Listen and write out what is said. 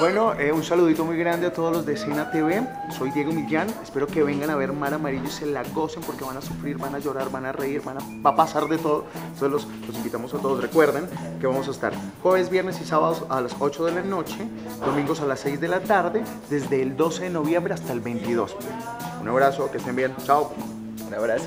Bueno, un saludito muy grande a todos los de EscenaTve. Soy Diego Millán. Espero que vengan a ver Mar Amarillo y se la gocen porque van a sufrir, van a llorar, van a reír, va a pasar de todo. Entonces los invitamos a todos. Recuerden que vamos a estar jueves, viernes y sábados a las 8 de la noche, domingos a las 6 de la tarde, desde el 12 de noviembre hasta el 22. Un abrazo, que estén bien. Chao. Un abrazo.